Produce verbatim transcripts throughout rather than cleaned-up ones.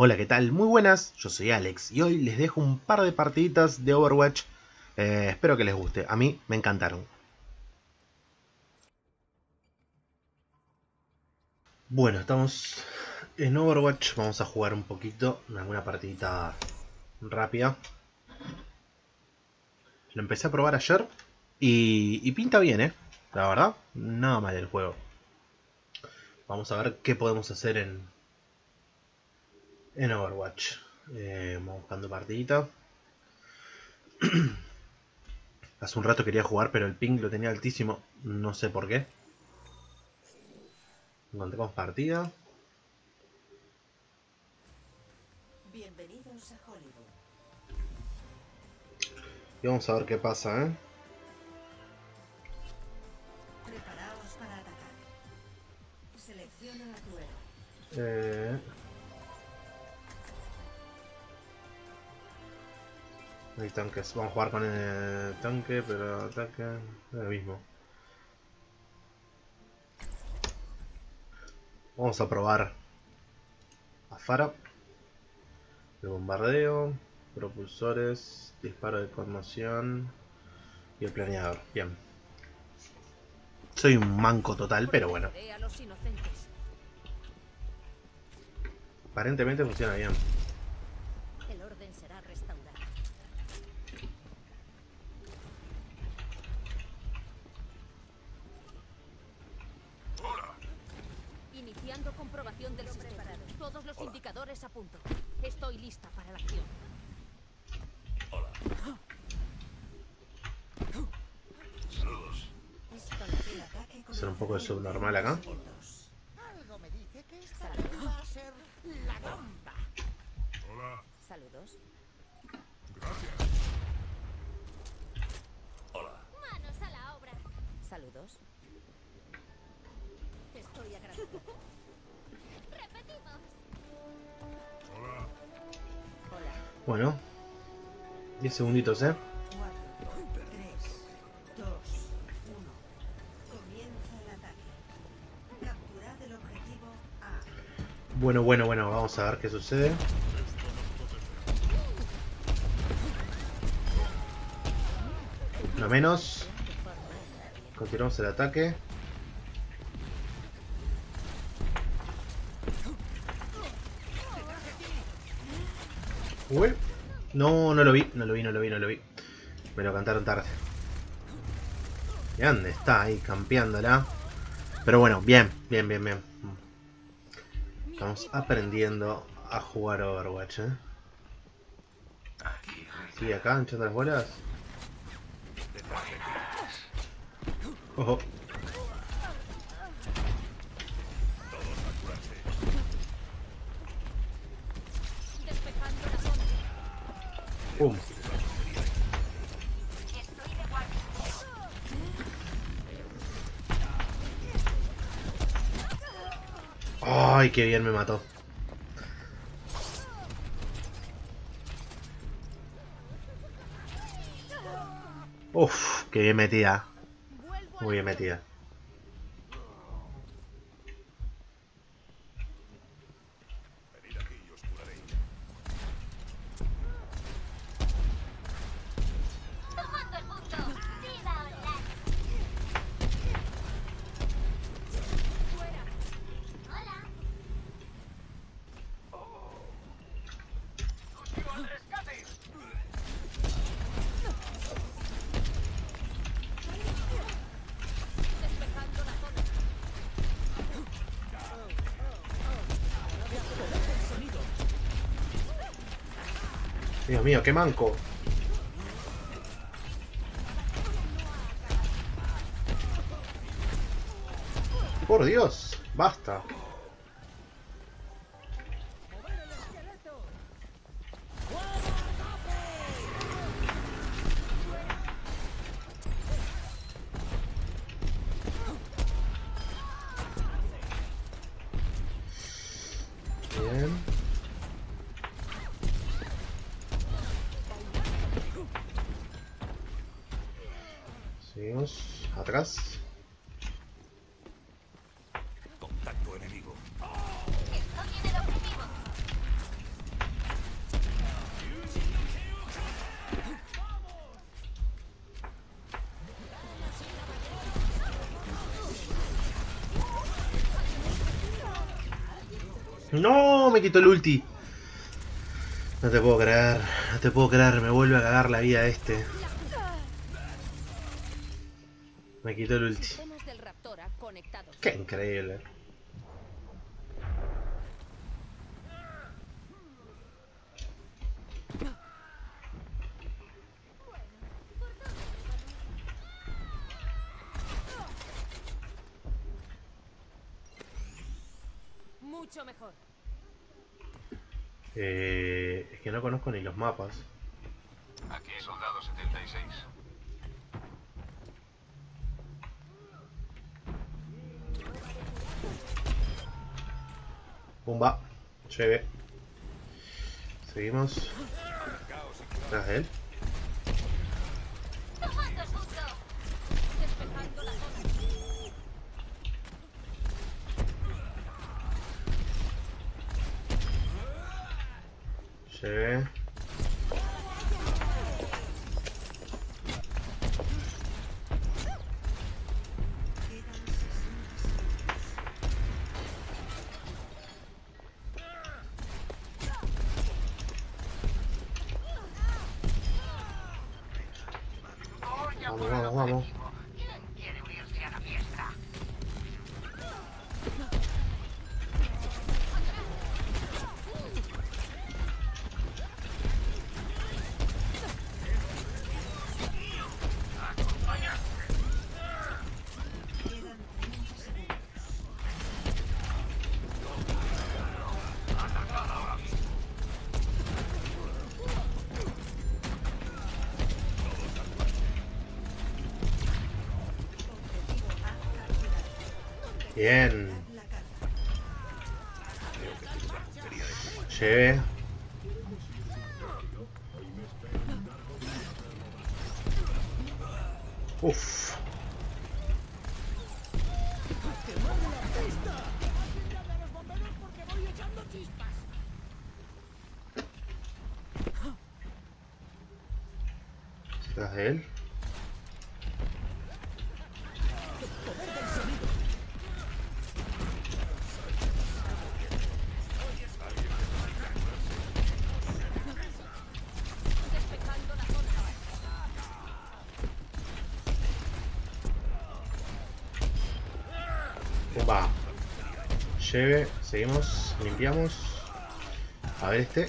Hola, ¿qué tal? Muy buenas, yo soy Alex y hoy les dejo un par de partiditas de Overwatch. Eh, espero que les guste, a mí me encantaron. Bueno, estamos en Overwatch, vamos a jugar un poquito, alguna partidita rápida. Lo empecé a probar ayer y, y pinta bien, ¿eh? La verdad, nada mal el juego. Vamos a ver qué podemos hacer en... en Overwatch. Eh, vamos buscando partidita. Hace un rato quería jugar, pero el ping lo tenía altísimo. No sé por qué. Encontramos partida. Bienvenidos a Hollywood. Y vamos a ver qué pasa, ¿eh? Preparaos para atacar. Selecciona la cueva. Eh... Hay tanques, vamos a jugar con el tanque, pero ataque es lo mismo. Vamos a probar a Pharah. El bombardeo, propulsores, disparo de formación y el planeador. Bien. Soy un manco total, pero bueno. Aparentemente funciona bien. Comprobación de los preparados. Todos los indicadores a punto. Estoy lista para la acción. Hola. Saludos. Hacer un poco de subnormal acá. Algo me dice que esta va a ser la bomba. Hola. Saludos. Gracias. Hola. Manos a la obra. Saludos. Te estoy agradecido. Bueno, diez segunditos, ¿eh? cuatro, tres, dos, uno. Comienza el ataque. Capturad el objetivo A. Bueno, bueno, bueno, vamos a ver qué sucede. No menos. Continuamos el ataque. Uy. No, no lo vi, no lo vi, no lo vi, no lo vi. Me lo cantaron tarde. ¿Y dónde está? Ahí campeándola. Pero bueno, bien, bien, bien, bien. Estamos aprendiendo a jugar Overwatch, ¿eh? Sí, acá, hinchando las bolas. Ojo. ¡Pum! ¡Ay, qué bien me mató! ¡Uf! ¡Qué bien metida! Muy bien metida. Dios mío, qué manco. Por Dios, basta. Bien. Seguimos atrás. Contacto enemigo. Estoy en el objetivo. ¡No! Me quitó el ulti. No te puedo creer. No te puedo creer. Me vuelve a cagar la vida este. Me quitó el ulti. ¡Qué increíble! Mucho mejor. Eh, es que no conozco ni los mapas. Aquí es soldado setenta y seis. Bomba, llueve. Seguimos. Tras de él. Llevé. Vamos, vamos, vamos. ¿Quién quiere unirse a la fiesta? Bien. Lleve. Uff. ¿Estás de él? Va, lleve, seguimos, limpiamos. A ver este.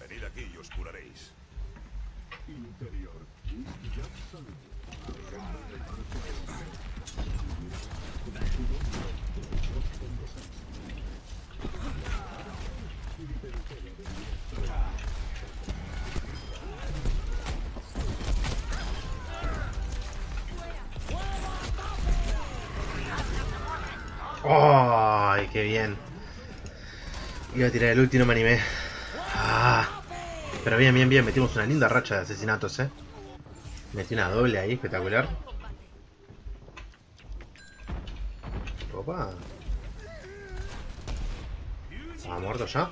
Venid aquí y os curaréis. Interior. ¡Ay, qué bien! Iba a tirar el ulti, no me animé. Ah, pero bien, bien, bien. Metimos una linda racha de asesinatos, eh. Metí una doble ahí, espectacular. Opa. ¿Ha muerto ya?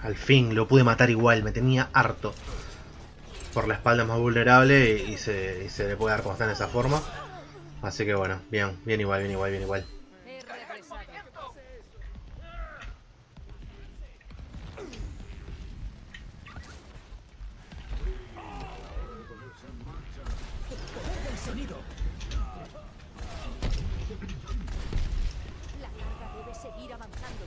Al fin, lo pude matar igual, me tenía harto. Por la espalda más vulnerable y, y, se, y se le puede dar como está en esa forma. Así que bueno, bien, bien igual, bien igual, bien igual. La carga debe seguir avanzando.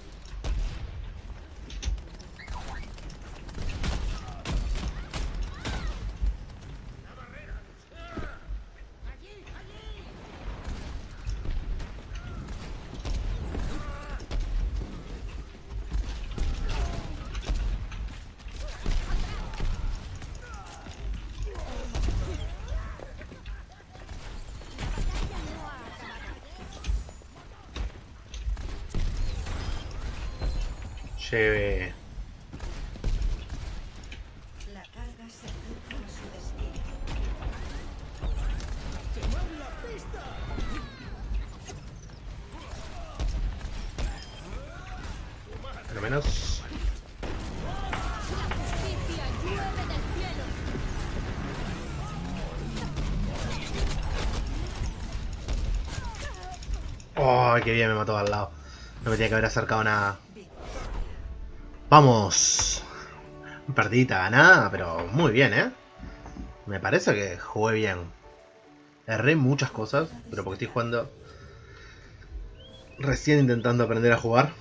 se... La carga se acerca a su destino. ¡Se mueve la pista! Pero menos. ¡Oh, qué bien! Me mató al lado. No me tenía que haber acercado nada. ¡Vamos! Partidita ganada, pero muy bien, ¿eh? Me parece que jugué bien. Erré muchas cosas, pero porque estoy jugando... Recién intentando aprender a jugar.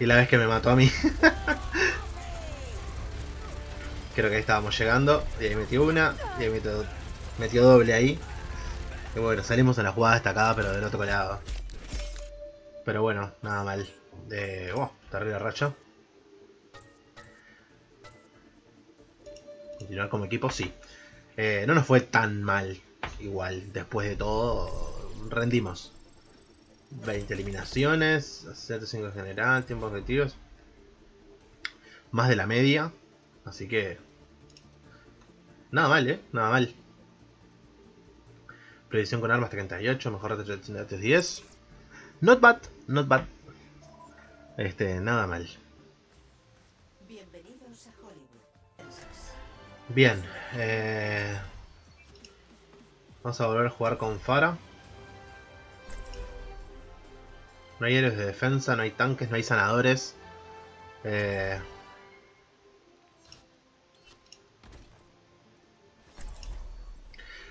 Y la vez que me mató a mí. Creo que ahí estábamos llegando. Y ahí metió una. Y ahí metió, metió doble ahí. Y bueno, salimos a la jugada destacada, pero del otro lado. Pero bueno, nada mal. Eh, oh, terrible racha. Continuar como equipo, sí. Eh, no nos fue tan mal. Igual, después de todo, rendimos. veinte eliminaciones, setenta y cinco en general, tiempos objetivos. Más de la media. Así que... Nada mal, eh. Nada mal. Previsión con armas treinta y ocho, mejor rate ochocientos diez. Not bad, not bad. Este, nada mal. Bienvenidos a Hollywood. Bien. Eh... Vamos a volver a jugar con Pharah. No hay héroes de defensa, no hay tanques, no hay sanadores. Eh...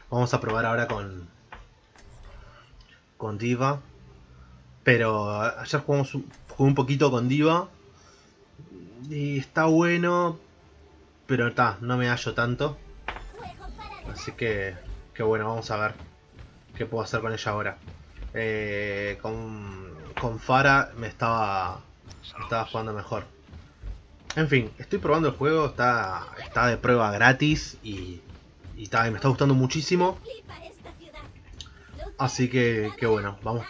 Vamos a probar ahora con con D.Va. Pero ayer jugamos un, jugué un poquito con D.Va. Y está bueno. Pero está, no me hallo tanto. Así que, que bueno, vamos a ver qué puedo hacer con ella ahora. Eh, con, con Pharah me estaba, me estaba jugando mejor. En fin, estoy probando el juego. Está, está de prueba gratis y... Y tal, me está gustando muchísimo. Así que, que bueno, vamos.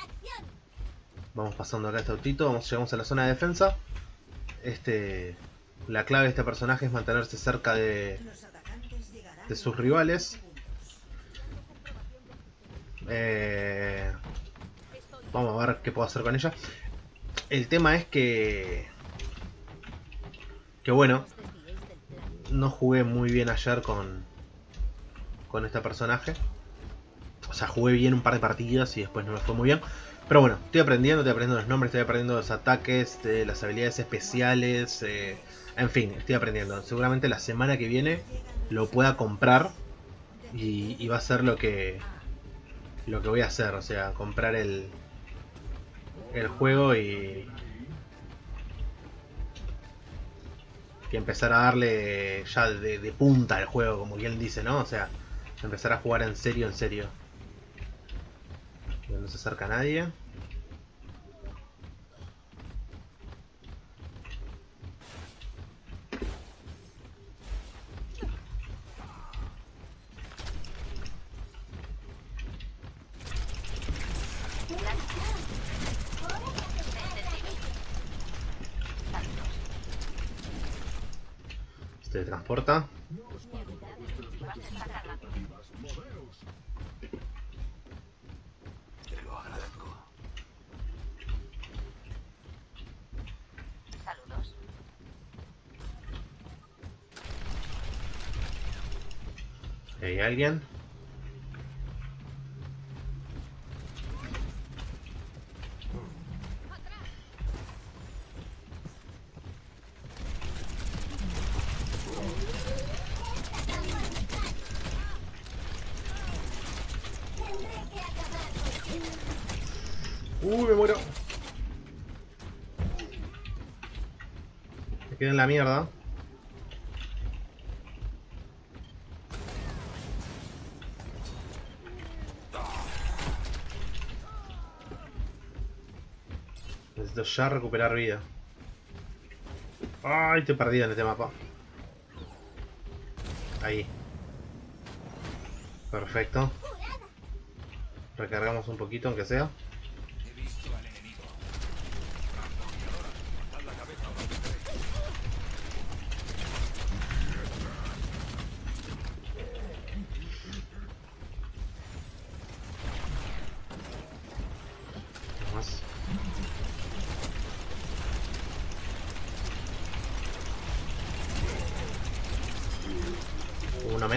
Vamos pasando acá este autito. Vamos, llegamos a la zona de defensa. Este, la clave de este personaje es mantenerse cerca de, de sus rivales. Eh, vamos a ver qué puedo hacer con ella. El tema es que... Que bueno. No jugué muy bien ayer con... Con este personaje. O sea, jugué bien un par de partidas y después no me fue muy bien. Pero bueno, estoy aprendiendo, estoy aprendiendo los nombres, estoy aprendiendo los ataques, eh, las habilidades especiales. Eh, en fin, estoy aprendiendo. Seguramente la semana que viene lo pueda comprar. Y, y va a ser lo que lo que voy a hacer. O sea, comprar el, el juego y, y empezar a darle ya de, de punta al juego, como quien dice, ¿no? O sea... Empezar a jugar en serio, en serio. No se acerca a nadie. Se transporta. ¿Hay alguien? Uy, me muero. Me quedé en la mierda. Ya recuperar vida. Ay, estoy perdido en este mapa. Ahí. Perfecto. Recargamos un poquito, aunque sea.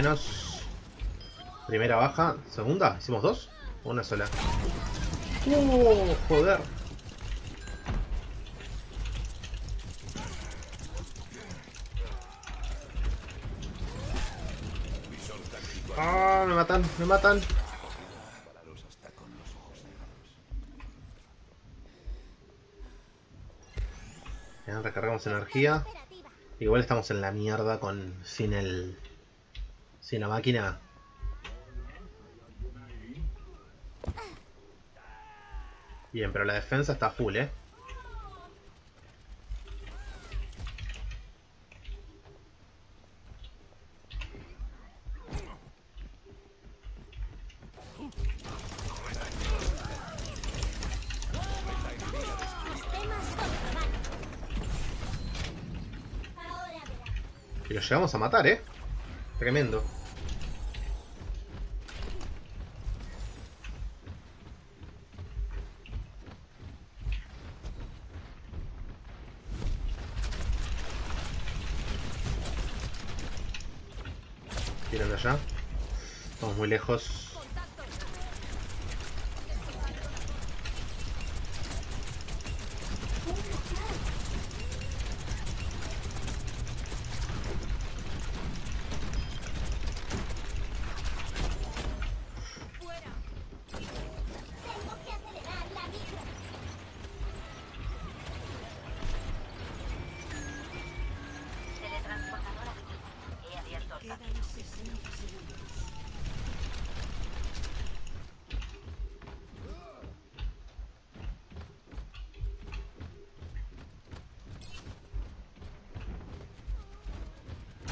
menos. Primera baja. Segunda. ¿Hicimos dos? ¿O una sola? ¡Uh! Joder. ¡Ah! Me matan, me matan. Ya, recargamos energía. Igual estamos en la mierda con sin el sin la máquina. Bien, pero la defensa está full, ¿eh? Y lo llegamos a matar, ¿eh? Tremendo. Tíralo allá. Estamos muy lejos.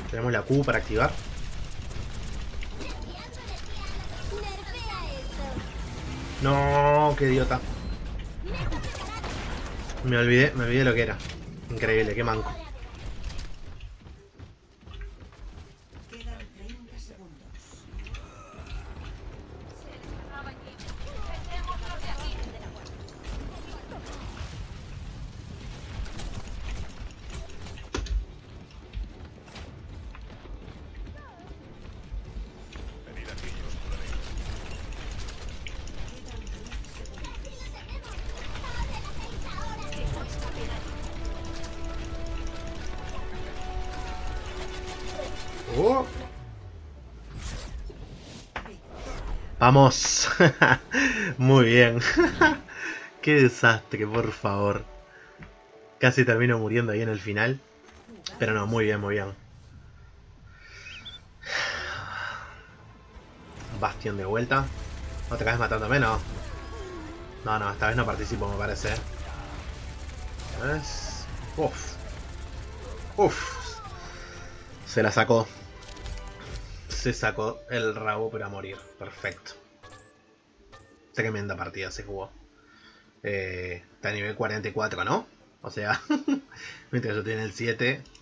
Tenemos la Q para activar. No, qué idiota. Me olvidé, me olvidé lo que era. Increíble, qué manco. Oh. Vamos. Muy bien. Qué desastre, por favor. Casi termino muriendo ahí en el final. Pero no, muy bien, muy bien. Bastión de vuelta. ¿Otra vez matándome? No. No, no, esta vez no participo, me parece. Es... Uf. Uf. Se la sacó. Se sacó el rabo para morir. Perfecto. Tremenda partida se jugó. Eh, está a nivel cuarenta y cuatro, ¿no? O sea, mientras yo tenía el siete...